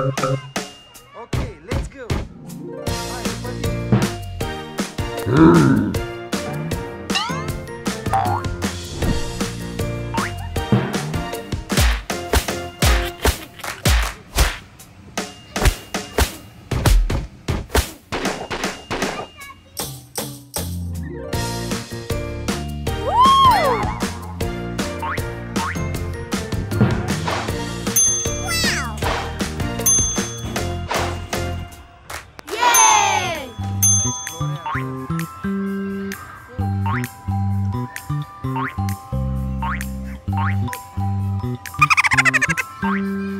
Okay, let's go.